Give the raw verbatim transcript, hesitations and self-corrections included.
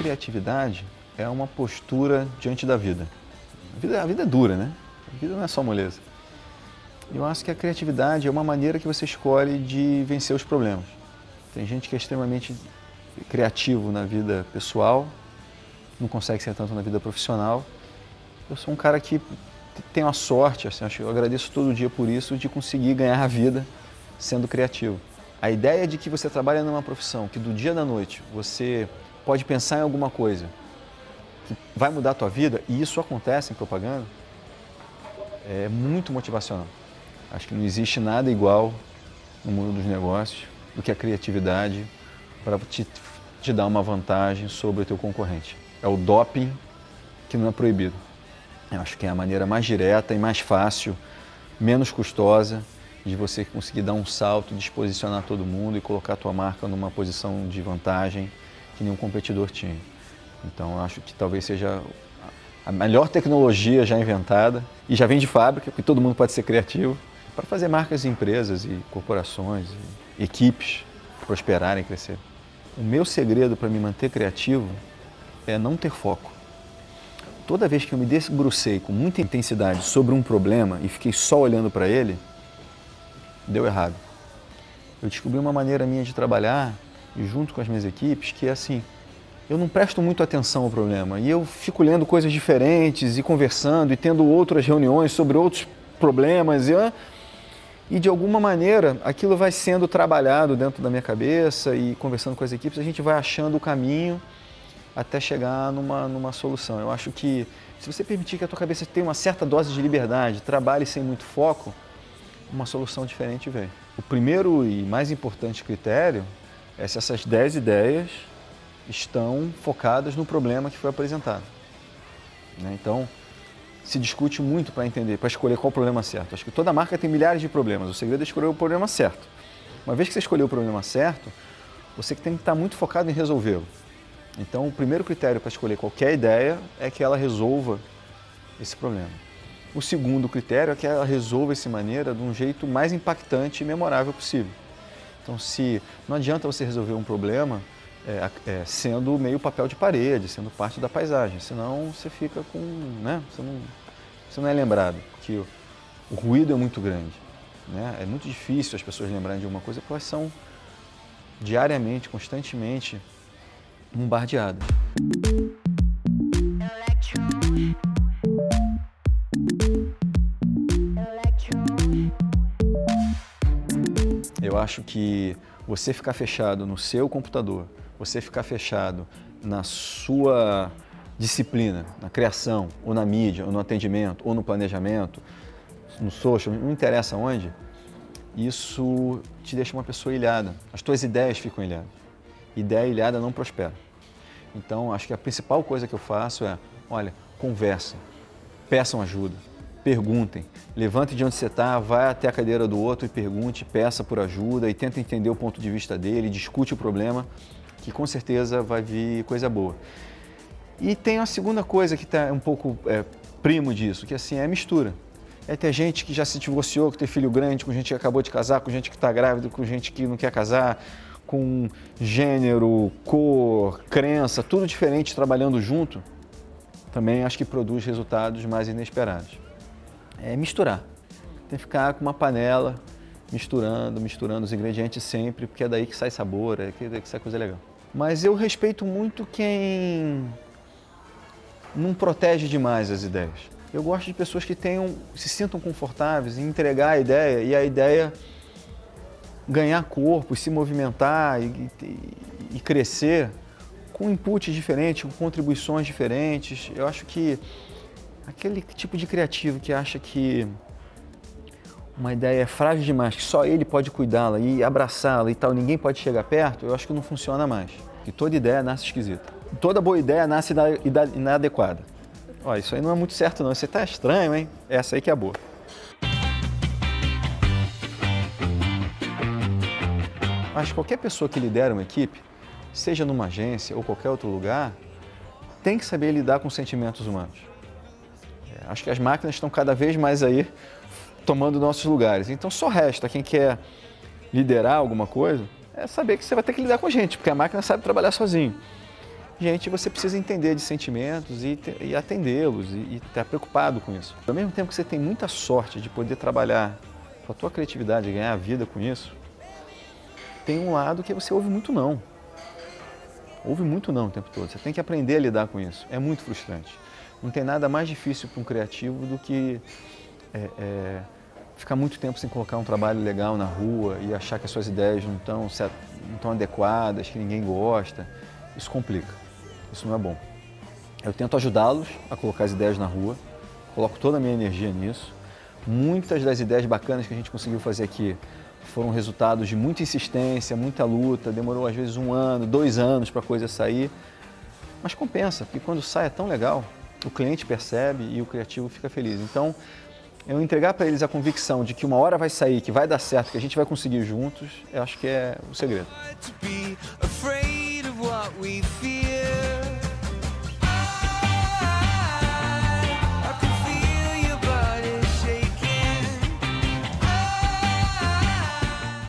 criatividade é uma postura diante da vida. A vida, a vida é dura, né? A vida não é só moleza. Eu acho que a criatividade é uma maneira que você escolhe de vencer os problemas. Tem gente que é extremamente criativo na vida pessoal, não consegue ser tanto na vida profissional. Eu sou um cara que tenho a sorte, assim, eu agradeço todo dia por isso, de conseguir ganhar a vida sendo criativo. A ideia de que você trabalha numa profissão, que do dia da noite você pode pensar em alguma coisa que vai mudar a tua vida, e isso acontece em propaganda, é muito motivacional. Acho que não existe nada igual no mundo dos negócios do que a criatividade para te, te dar uma vantagem sobre o teu concorrente. É o doping que não é proibido. Eu acho que é a maneira mais direta e mais fácil, menos custosa, de você conseguir dar um salto, desposicionar todo mundo e colocar a tua marca numa posição de vantagem que nenhum competidor tinha. Então, eu acho que talvez seja a melhor tecnologia já inventada, e já vem de fábrica, porque todo mundo pode ser criativo, para fazer marcas e empresas e corporações, e equipes prosperarem e crescer. O meu segredo para me manter criativo é não ter foco. Toda vez que eu me debrucei com muita intensidade sobre um problema e fiquei só olhando para ele, deu errado. Eu descobri uma maneira minha de trabalhar, e junto com as minhas equipes, que é assim: eu não presto muito atenção ao problema e eu fico lendo coisas diferentes e conversando e tendo outras reuniões sobre outros problemas e, e de alguma maneira aquilo vai sendo trabalhado dentro da minha cabeça e conversando com as equipes, a gente vai achando o caminho até chegar numa, numa solução. Eu acho que se você permitir que a tua cabeça tenha uma certa dose de liberdade, trabalhe sem muito foco, uma solução diferente vem. O primeiro e mais importante critério é se essas dez ideias estão focadas no problema que foi apresentado. Né? Então, se discute muito para entender, para escolher qual o problema certo. Acho que toda marca tem milhares de problemas, o segredo é escolher o problema certo. Uma vez que você escolheu o problema certo, você tem que estar muito focado em resolvê-lo. Então, o primeiro critério para escolher qualquer ideia é que ela resolva esse problema. O segundo critério é que ela resolva essa maneira de um jeito mais impactante e memorável possível. Então, se não adianta você resolver um problema É, é, sendo meio papel de parede, sendo parte da paisagem, senão você fica com, né, você não, você não é lembrado, porque o, o ruído é muito grande, né, é muito difícil as pessoas lembrarem de alguma coisa, porque elas são diariamente, constantemente bombardeadas. Eu acho que você ficar fechado no seu computador, você ficar fechado na sua disciplina, na criação, ou na mídia, ou no atendimento, ou no planejamento, no social, não interessa onde, isso te deixa uma pessoa ilhada. As tuas ideias ficam ilhadas. Ideia ilhada não prospera. Então, acho que a principal coisa que eu faço é, olha, conversem, peçam ajuda, perguntem, levante de onde você está, vai até a cadeira do outro e pergunte, peça por ajuda e tenta entender o ponto de vista dele, discute o problema, que com certeza vai vir coisa boa. E tem a segunda coisa que está um pouco é, primo disso, que assim, é a mistura. É ter gente que já se divorciou, que tem filho grande, com gente que acabou de casar, com gente que está grávida, com gente que não quer casar, com gênero, cor, crença, tudo diferente trabalhando junto, também acho que produz resultados mais inesperados. É misturar, tem que ficar com uma panela, misturando, misturando os ingredientes sempre, porque é daí que sai sabor, é daí que sai coisa legal. Mas eu respeito muito quem não protege demais as ideias. Eu gosto de pessoas que tenham, se sintam confortáveis em entregar a ideia e a ideia ganhar corpo, se movimentar e, e, e crescer com inputs diferentes, com contribuições diferentes. Eu acho que aquele tipo de criativo que acha que uma ideia é frágil demais, que só ele pode cuidá-la e abraçá-la e tal, ninguém pode chegar perto, eu acho que não funciona mais. E toda ideia nasce esquisita. Toda boa ideia nasce inadequada. Ó, isso aí não é muito certo não, isso aí tá estranho, hein? Essa aí que é boa. Mas qualquer pessoa que lidera uma equipe, seja numa agência ou qualquer outro lugar, tem que saber lidar com sentimentos humanos. Acho que as máquinas estão cada vez mais aí tomando nossos lugares. Então só resta quem quer liderar alguma coisa é saber que você vai ter que lidar com gente, porque a máquina sabe trabalhar sozinho. gente, você precisa entender de sentimentos e, e atendê-los e estar tá preocupado com isso. Ao mesmo tempo que você tem muita sorte de poder trabalhar com a tua criatividade e ganhar a vida com isso, tem um lado que você ouve muito não. Ouve muito não o tempo todo. Você tem que aprender a lidar com isso. É muito frustrante. Não tem nada mais difícil para um criativo do que é, é, ficar muito tempo sem colocar um trabalho legal na rua e achar que as suas ideias não estão não estão adequadas, que ninguém gosta. Isso complica. Isso não é bom. Eu tento ajudá-los a colocar as ideias na rua. Coloco toda a minha energia nisso. Muitas das ideias bacanas que a gente conseguiu fazer aqui foram resultados de muita insistência, muita luta, demorou às vezes um ano, dois anos para a coisa sair, mas compensa, porque quando sai é tão legal, o cliente percebe e o criativo fica feliz. Então, eu entregar para eles a convicção de que uma hora vai sair, que vai dar certo, que a gente vai conseguir juntos, eu acho que é o segredo.